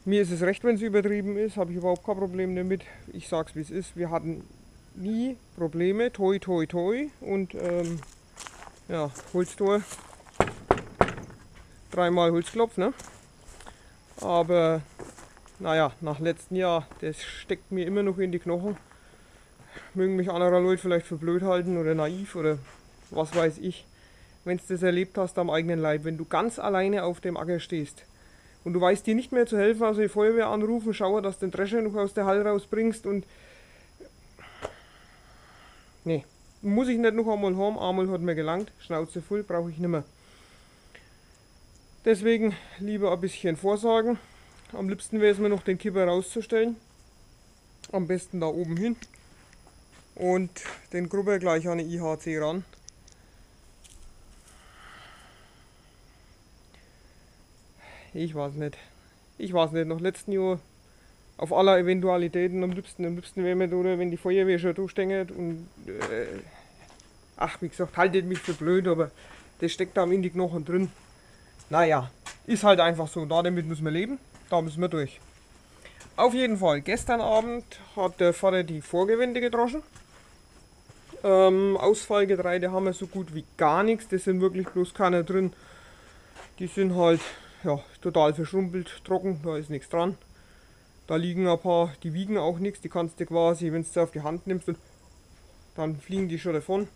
Mir ist es recht, wenn es übertrieben ist, habe ich überhaupt kein Problem damit. Ich sag's wie es ist, wir hatten nie Probleme, toi toi toi und ja, Holztor. Dreimal Holzklopf, ne? Aber naja, nach letztem Jahr, das steckt mir immer noch in die Knochen. Mögen mich andere Leute vielleicht für blöd halten oder naiv oder was weiß ich. Wenn du das erlebt hast am eigenen Leib, wenn du ganz alleine auf dem Acker stehst und du weißt dir nicht mehr zu helfen, also die Feuerwehr anrufen, schaue, dass du den Drescher noch aus der Halle rausbringst und nee, muss ich nicht noch einmal haben, einmal hat mir gelangt, Schnauze voll, brauche ich nicht mehr. Deswegen lieber ein bisschen vorsorgen. Am liebsten wäre es mir noch den Kipper rauszustellen. Am besten da oben hin. Und den Grubber gleich an die IHC ran. Ich weiß nicht. Nach letzten Jahr auf aller Eventualitäten am liebsten wäre mir da, wenn die Feuerwehr schon durchstängt und ach, wie gesagt, haltet mich für blöd, aber das steckt da in die Knochen drin. Naja, ist halt einfach so, damit müssen wir leben, da müssen wir durch. Auf jeden Fall, gestern Abend hat der Vater die Vorgewände gedroschen. Ausfallgetreide haben wir so gut wie gar nichts, das sind wirklich bloß keine drin. Die sind halt ja, total verschrumpelt, trocken, da ist nichts dran. Da liegen ein paar, die wiegen auch nichts, die kannst du quasi, wenn du sie auf die Hand nimmst, dann fliegen die schon davon.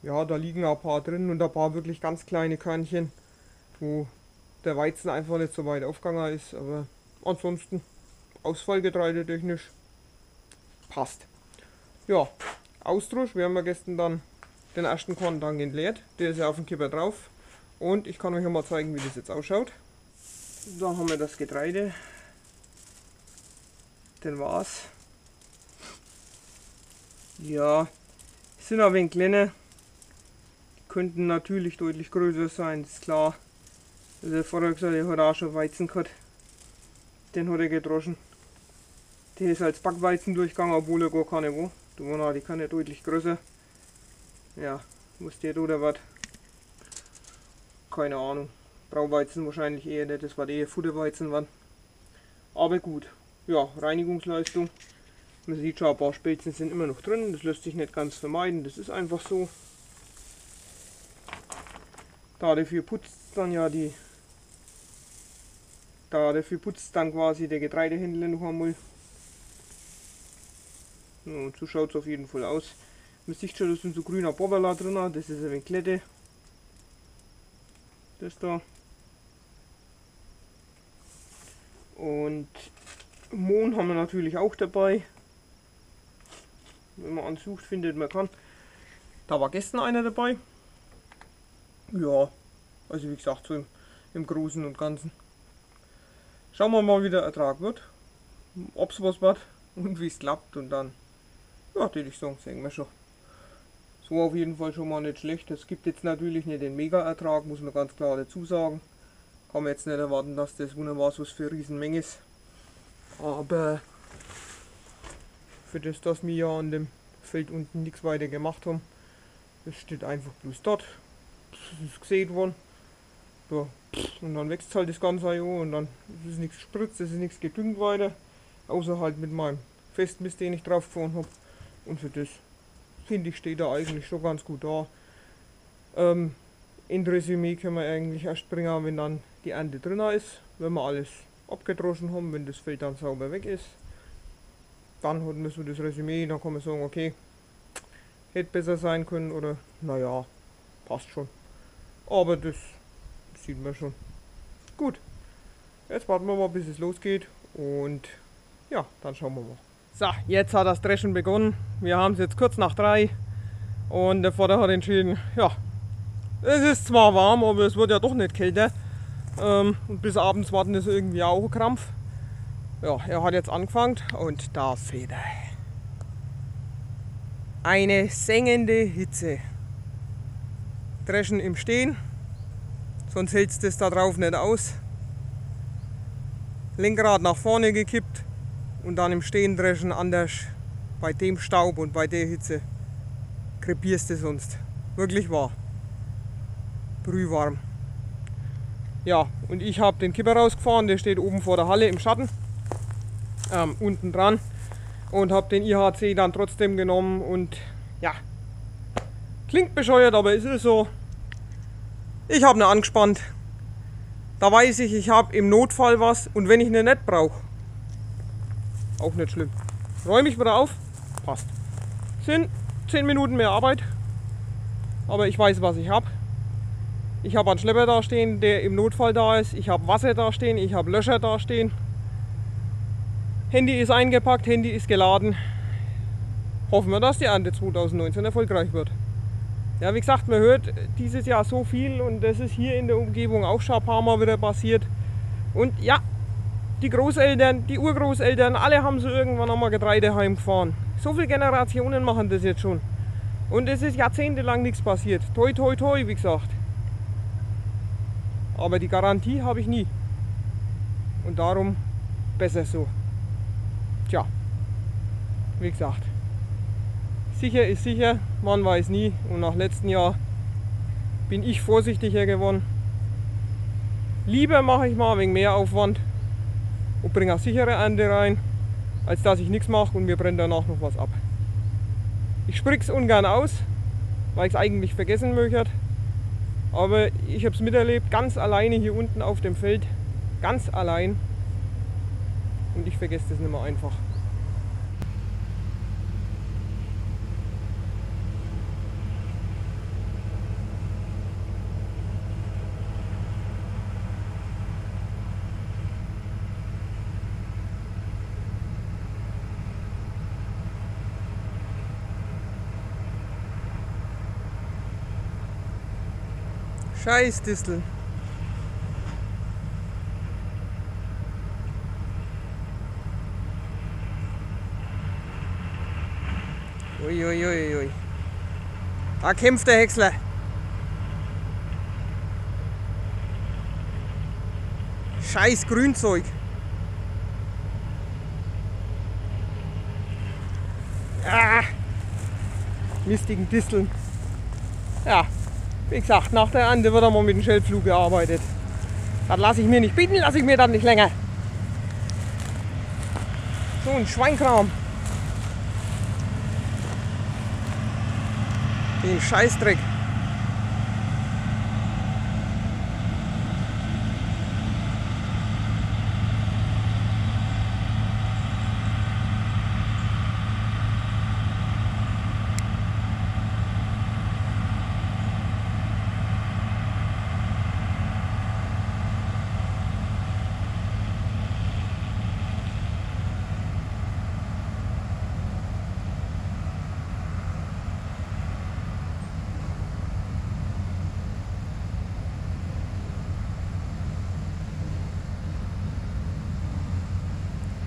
Ja, da liegen ein paar drin und ein paar wirklich ganz kleine Körnchen, wo der Weizen einfach nicht so weit aufgegangen ist, aber ansonsten Ausfallgetreide technisch passt. Ja, Austausch, wir haben ja gestern dann den ersten Korn dann entleert, der ist ja auf dem Kipper drauf und ich kann euch ja mal zeigen, wie das jetzt ausschaut. Da haben wir das Getreide, den war's. Ja, sind ein wenig kleiner. Könnten natürlich deutlich größer sein, ist klar. Der Vater hat gesagt, der hat auch schon Weizen gehabt. Den hat er gedroschen. Der ist als Backweizen durchgegangen, obwohl er gar keine war. Na, die kann ja deutlich größer. Ja, muss der oder was? Keine Ahnung. Brauweizen wahrscheinlich eher nicht, das war eher Futterweizen. Aber gut, ja, Reinigungsleistung. Man sieht schon, ein paar Spelzen sind immer noch drin, das lässt sich nicht ganz vermeiden, das ist einfach so. Dafür putzt dann quasi der Getreidehändler noch einmal Und so schaut es auf jeden Fall aus. Man sieht schon, das sind so grüner Bobberla drin, das ist eine Klette. Das da. Und Mohn haben wir natürlich auch dabei. Wenn man ansucht, findet man kann. Da war gestern einer dabei. Ja, also wie gesagt, so im Großen und Ganzen. Schauen wir mal, wie der Ertrag wird. Ob es was wird und wie es klappt. Und dann, ja, würde ich sagen, sehen wir schon. So auf jeden Fall schon mal nicht schlecht. Es gibt jetzt natürlich nicht den Mega-Ertrag, muss man ganz klar dazu sagen. Kann man jetzt nicht erwarten, dass das wunderbar so für eine Riesenmenge ist. Aber für das, dass wir ja an dem Feld unten nichts weiter gemacht haben, das steht einfach bloß dort. Das ist gesät worden. Ja. Und dann wächst halt das ganze Jahr und dann ist nichts gespritzt, es ist nichts gedüngt weiter. Außer halt mit meinem Festmist, den ich drauf gefahren habe. Und für das, finde ich, steht er eigentlich schon ganz gut da. In Resümee können wir eigentlich erst bringen, wenn dann die Ernte drin ist. Wenn wir alles abgedroschen haben, wenn das Feld dann sauber weg ist. Dann hatten wir so das Resümee, dann kann man sagen, okay, hätte besser sein können oder naja, passt schon. Aber das sieht man schon. Gut, jetzt warten wir mal, bis es losgeht und ja, dann schauen wir mal. So, jetzt hat das Dreschen begonnen. Wir haben es jetzt kurz nach 3 und der Vater hat entschieden, ja, es ist zwar warm, aber es wird ja doch nicht kälter. Und bis abends warten ist irgendwie auch ein Krampf. Ja, er hat jetzt angefangen und da seht ihr. Eine sengende Hitze. Dreschen im Stehen, sonst hält es das da drauf nicht aus. Lenkrad nach vorne gekippt und dann im Stehen dreschen, anders bei dem Staub und bei der Hitze krepierst du sonst. Wirklich wahr. Brühwarm. Ja, und ich habe den Kipper rausgefahren, der steht oben vor der Halle im Schatten. Unten dran und habe den IHC dann trotzdem genommen und ja, klingt bescheuert, aber es ist so, ich habe ihn angespannt, da weiß ich, ich habe im Notfall was und wenn ich ihn nicht brauche, auch nicht schlimm, räume ich wieder auf, passt, sind 10 Minuten mehr Arbeit, aber ich weiß, was ich habe. Ich habe einen Schlepper da stehen, der im Notfall da ist, ich habe Wasser da stehen, ich habe Löscher da stehen. Handy ist eingepackt, Handy ist geladen. Hoffen wir, dass die Ernte 2019 erfolgreich wird. Ja, wie gesagt, man hört dieses Jahr so viel und das ist hier in der Umgebung auch schon ein paar Mal wieder passiert. Und ja, die Großeltern, die Urgroßeltern, alle haben so irgendwann einmal Getreide heimgefahren. So viele Generationen machen das jetzt schon. Und es ist jahrzehntelang nichts passiert. Toi, toi, toi, wie gesagt. Aber die Garantie habe ich nie. Und darum besser so. Tja, wie gesagt, sicher ist sicher, man weiß nie und nach letztem Jahr bin ich vorsichtiger geworden. Lieber mache ich mal wegen mehr Aufwand und bringe eine sichere Ernte rein, als dass ich nichts mache und mir brennt danach noch was ab. Ich sprich es ungern aus, weil ich es eigentlich vergessen möchte, aber ich habe es miterlebt, ganz alleine hier unten auf dem Feld, ganz allein. Und ich vergesse das nicht mehr einfach. Scheiß Distel. Uiuiuiui. Ui, ui. Da kämpft der Häcksler. Scheiß Grünzeug. Ah, mistigen Disteln. Ja, wie gesagt, nach der Ernte wird einmal mit dem Schellpflug gearbeitet. Das lasse ich mir nicht bieten, lasse ich mir dann nicht länger. So ein Schweinkram. Den Scheißdreck.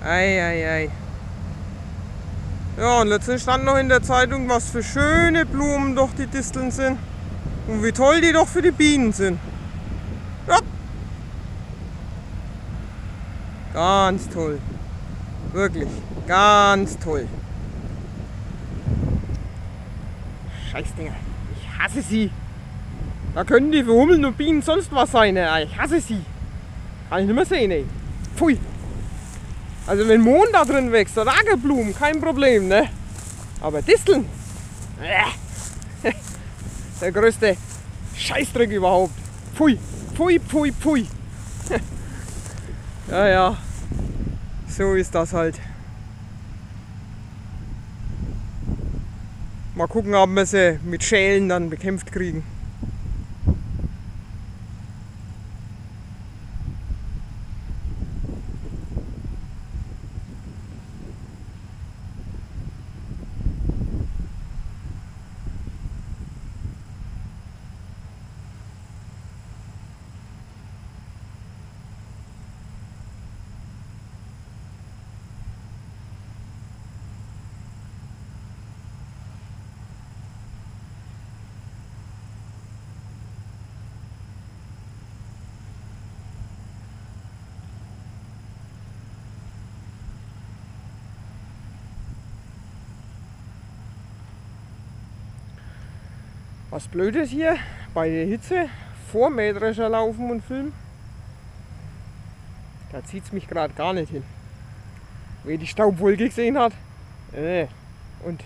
Eieiei. Ja, und letztens stand noch in der Zeitung, was für schöne Blumen doch die Disteln sind. Und wie toll die doch für die Bienen sind. Ja. Ganz toll. Wirklich, ganz toll. Scheißdinger, ich hasse sie. Da können die für Hummeln und Bienen sonst was sein, ey. Ich hasse sie. Kann ich nicht mehr sehen, ey. Pfui. Also wenn Mohn da drin wächst oder Ackerblumen, kein Problem, ne? Aber Disteln? Der größte Scheißdreck überhaupt. Pfui, pfui, pfui, pfui. Ja, ja. So ist das halt. Mal gucken, ob wir sie mit Schälen dann bekämpft kriegen. Was Blödes hier bei der Hitze, vor Mähdrescher laufen und filmen, da zieht es mich gerade gar nicht hin. Wer die Staubwolke gesehen hat, und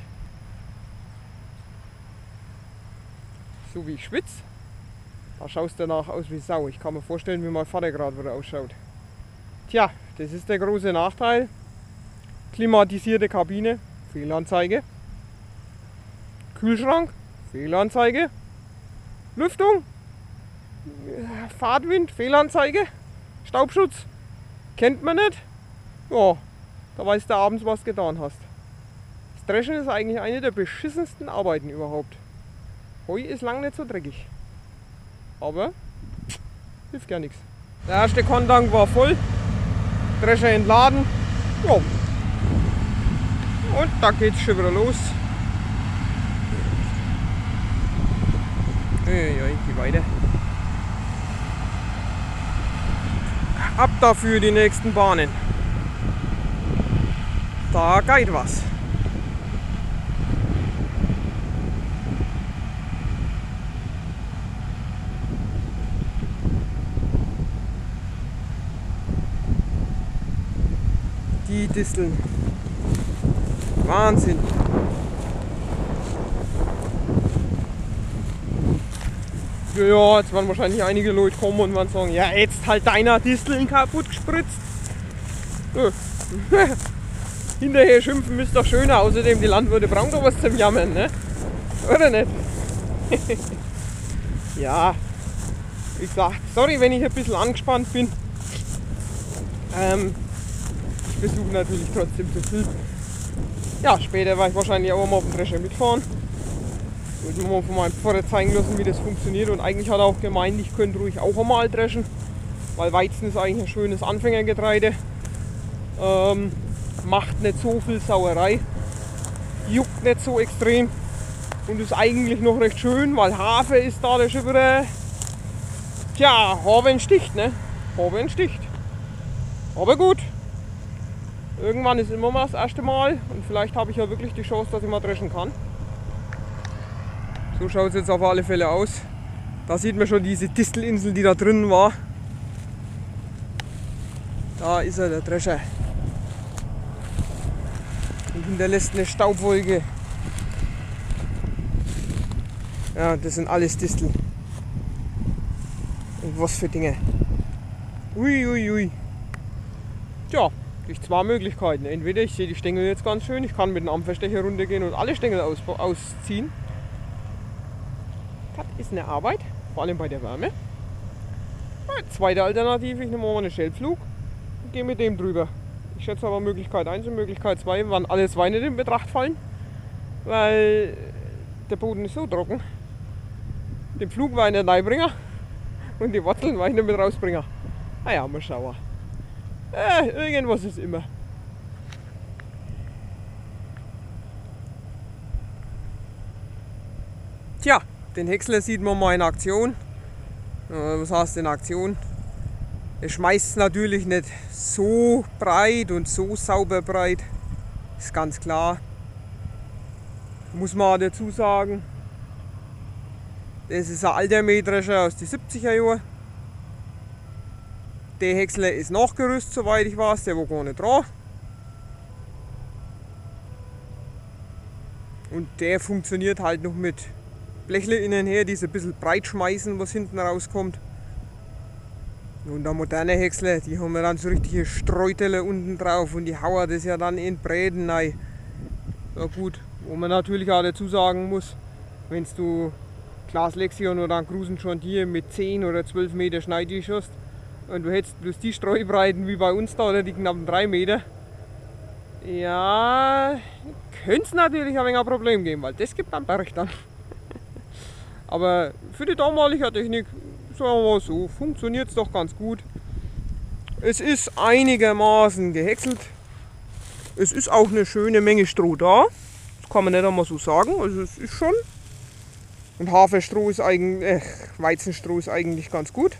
so wie ich schwitze, da schaust du danach aus wie Sau. Ich kann mir vorstellen, wie mein Vater gerade wieder ausschaut. Tja, das ist der große Nachteil, klimatisierte Kabine, Fehlanzeige, Kühlschrank, Fehlanzeige, Lüftung, Fahrtwind, Fehlanzeige, Staubschutz, kennt man nicht. Ja, da weißt du abends, was du getan hast. Das Dreschen ist eigentlich eine der beschissensten Arbeiten überhaupt. Heu ist lang nicht so dreckig, aber hilft gar nichts. Der erste Kontank war voll, Drescher entladen, ja. Und da geht's schon wieder los. Ja, ich gehe weiter. Ab dafür die nächsten Bahnen. Da geht was. Die Disteln. Wahnsinn. Ja, jetzt werden wahrscheinlich einige Leute kommen und werden sagen, ja, jetzt halt deiner Disteln kaputt gespritzt. Ja. Hinterher schimpfen ist doch schöner, außerdem die Landwirte brauchen doch was zum Jammern, ne? Oder nicht? Ja, wie gesagt, sorry, wenn ich ein bisschen angespannt bin. Ich versuche natürlich trotzdem zu filmen. Ja, später werde ich wahrscheinlich auch mal auf dem Drescher mitfahren. Ich wollte mir von meinem Pfarrer zeigen lassen, wie das funktioniert, und eigentlich hat er auch gemeint, ich könnte ruhig auch einmal dreschen, weil Weizen ist eigentlich ein schönes Anfängergetreide, macht nicht so viel Sauerei, juckt nicht so extrem und ist eigentlich noch recht schön, weil Hafer ist da der schon wieder, tja, Hafer sticht, ne? Hafer sticht. Aber gut, irgendwann ist immer mal das erste Mal und vielleicht habe ich ja wirklich die Chance, dass ich mal dreschen kann. So schaut es jetzt auf alle Fälle aus. Da sieht man schon diese Distelinsel, die da drin war. Da ist er, der Drescher. Und hinterlässt eine Staubwolke. Ja, das sind alles Disteln. Und was für Dinge. Uiuiui. Ui, ui. Tja, durch zwei Möglichkeiten. Entweder ich sehe die Stängel jetzt ganz schön, ich kann mit einem Ampferstecher runtergehen und alle Stängel ausziehen. Das ist eine Arbeit, vor allem bei der Wärme. Ja, zweite Alternative, ich nehme mal einen Schellpflug und gehe mit dem drüber. Ich schätze aber Möglichkeit 1 und Möglichkeit 2 werden alle zwei nicht in Betracht fallen, weil der Boden ist so trocken. Den Flug war ich nicht reinbringen und die Wurzeln war ich nicht mit rausbringen. Naja, mal schauen. Irgendwas ist immer. Tja, den Häcksler sieht man mal in Aktion. Was heißt in Aktion? Er schmeißt es natürlich nicht so breit und so sauber breit, ist ganz klar. Muss man dazu sagen, das ist ein alter Mähdrescher aus den 70er Jahren. Der Häcksler ist nachgerüstet, soweit ich weiß, der war gar nicht dran. Und der funktioniert halt noch mit Blechle innen her, die so ein bisschen breit schmeißen, was hinten rauskommt. Und der moderne Häcksler, die haben ja dann so richtige Streutele unten drauf und die hauen das ja dann in Bräden rein. Ja gut, wo man natürlich auch dazu sagen muss, wenn du Glas Lexion oder einen Grusen schon hier mit 10 oder 12 Meter Schneidtisch hast und du hättest bloß die Streubreiten wie bei uns da oder die knappen 3 Meter, ja, könnte es natürlich ein wenig ein Problem geben, weil das gibt einen Berg dann. Aber für die damalige Technik, sagen wir mal so, funktioniert es doch ganz gut. Es ist einigermaßen gehäckselt. Es ist auch eine schöne Menge Stroh da. Das kann man nicht einmal so sagen. Also es ist schon. Und Haferstroh ist eigentlich, Weizenstroh ist eigentlich ganz gut.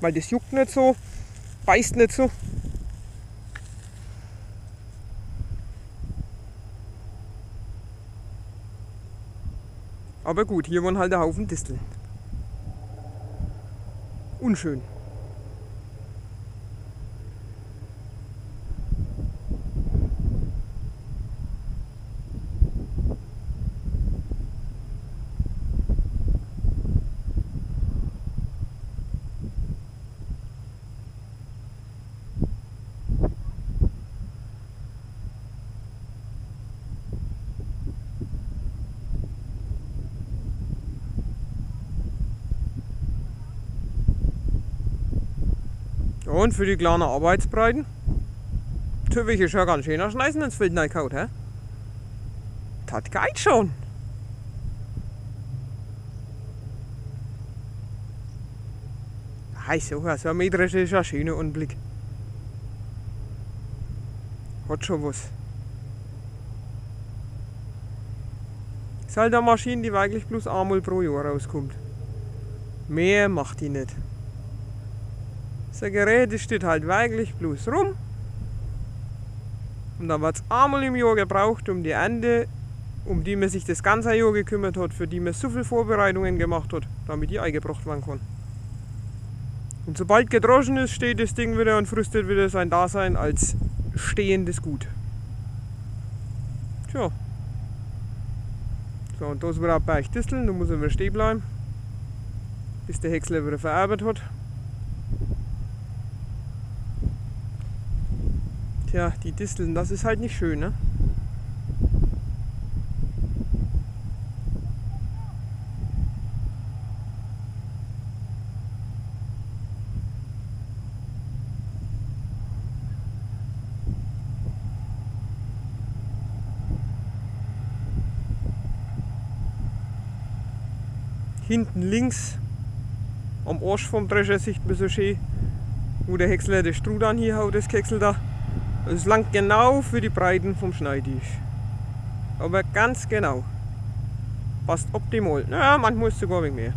Weil das juckt nicht so, beißt nicht so. Aber gut, hier waren halt ein Haufen Disteln. Unschön. Und für die kleinen Arbeitsbreiten, natürlich ist ja ganz schön ein Schneisen ins Feld reingehauen, hä? Das geht schon! Nein, so ein Mähdrescher ist ein schöner Anblick. Hat schon was. Ist halt eine Maschine, die wirklich bloß einmal pro Jahr rauskommt. Mehr macht die nicht. Das Gerät steht halt wirklich bloß rum und dann wird es einmal im Jahr gebraucht, um die Ernte, um die man sich das ganze Jahr gekümmert hat, für die man so viele Vorbereitungen gemacht hat, damit die eingebracht werden kann. Und sobald gedroschen ist, steht das Ding wieder und fristet wieder sein Dasein als stehendes Gut. Tja. So, und da ist wieder ein Berg Disteln, da muss er wieder stehen bleiben, bis der Häcksler wieder verarbeitet hat. Ja, die Disteln, das ist halt nicht schön, ne? Hinten links am Arsch vom Drescher sieht man so schön, wo der Häcksler den Strud an hier haut, das Keksel da. Es langt genau für die Breiten vom Schneidtisch. Aber ganz genau. Passt optimal. Naja, manchmal ist es sogar ein wenig mehr.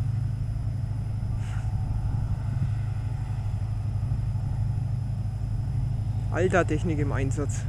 Alter Technik im Einsatz.